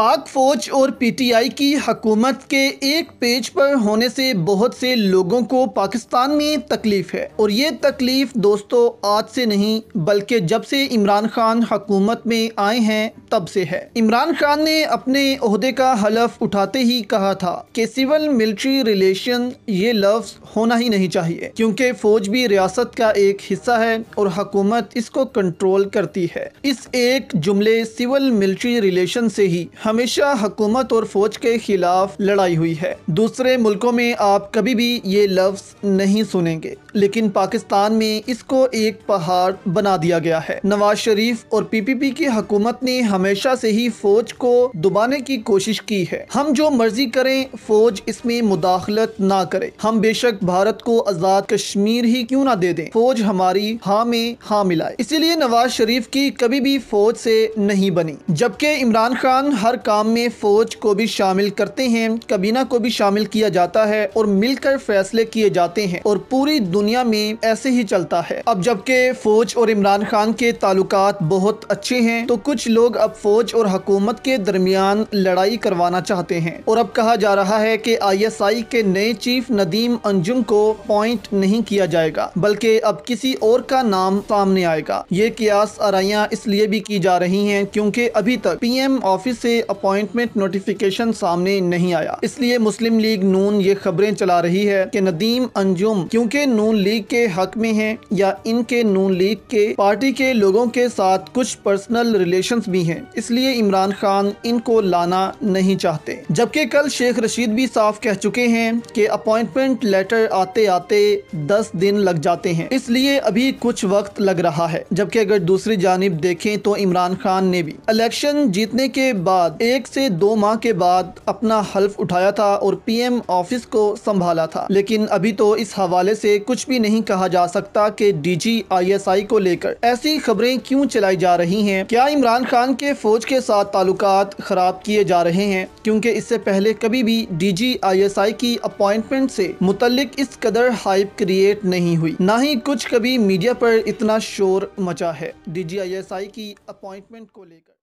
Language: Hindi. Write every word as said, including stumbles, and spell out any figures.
पाक फौज और पीटीआई की हकूमत के एक पेज पर होने से बहुत से लोगों को पाकिस्तान में तकलीफ़ है और ये तकलीफ़ दोस्तों आज से नहीं बल्कि जब से इमरान खान हकूमत में आए हैं तब से है। इमरान खान ने अपने ओहदे का हलफ उठाते ही कहा था कि सिविल मिलिट्री रिलेशन ये लफ्ज़ होना ही नहीं चाहिए क्योंकि फ़ौज भी रियासत का एक हिस्सा है और हकूमत इसको कंट्रोल करती है। इस एक जुमले सिविल मिलिट्री रिलेशन से ही हमेशा हकूमत और फौज के खिलाफ लड़ाई हुई है। दूसरे मुल्कों में आप कभी भी ये लफ्ज़ नहीं सुनेंगे लेकिन पाकिस्तान में इसको एक पहाड़ बना दिया गया है। नवाज शरीफ और पीपीपी की हकूमत ने हमेशा से ही फौज को दबाने की कोशिश की है। हम जो मर्जी करें फौज इसमें मुदाखलत ना करे। हम बेशक भारत को आज़ाद कश्मीर ही क्यों ना दे दें, फौज हमारी हाँ में हाँ मिलाए। इसीलिए नवाज शरीफ की कभी भी फौज से नहीं बनी, जबकि इमरान खान हर काम में फौज को भी शामिल करते हैं, काबीना को भी शामिल किया जाता है और मिलकर फैसले किए जाते हैं और पूरी दुनिया में ऐसे ही चलता है। अब जबकि फौज और इमरान खान के ताल्लुकात बहुत अच्छे हैं तो कुछ लोग अब फौज और हकूमत के दरमियान लड़ाई करवाना चाहते हैं और अब कहा जा रहा है कि आई एस आई के नए चीफ नदीम अंजुम को अपॉइंट नहीं किया जाएगा बल्कि अब किसी और का नाम सामने आएगा। ये कियास आराइयां इसलिए भी की जा रही है क्योंकि अभी तक पी एम ऑफिस से अपॉइंटमेंट नोटिफिकेशन सामने नहीं आया, इसलिए मुस्लिम लीग नून ये खबरें चला रही है कि नदीम अंजुम क्योंकि नून लीग के हक में हैं या इनके नून लीग के पार्टी के लोगों के साथ कुछ पर्सनल रिलेशंस भी हैं, इसलिए इमरान खान इनको लाना नहीं चाहते। जबकि कल शेख रशीद भी साफ कह चुके हैं कि अपॉइंटमेंट लेटर आते आते दस दिन लग जाते हैं, इसलिए अभी कुछ वक्त लग रहा है। जबकि अगर दूसरी जानिब देखें तो इमरान खान ने भी इलेक्शन जीतने के बाद एक से दो माह के बाद अपना हल्फ उठाया था और पी एम ऑफिस को संभाला था, लेकिन अभी तो इस हवाले से कुछ भी नहीं कहा जा सकता कि D G I S I को लेकर ऐसी खबरें क्यों चलाई जा रही हैं। क्या इमरान खान के फौज के साथ ताल्लुकात खराब किए जा रहे हैं? क्योंकि इससे पहले कभी भी D G I S I की अपॉइंटमेंट से मुतल्लिक इस कदर हाइप क्रिएट नहीं हुई, ना ही कुछ कभी मीडिया पर इतना शोर मचा है D G I S I की अपॉइंटमेंट को लेकर।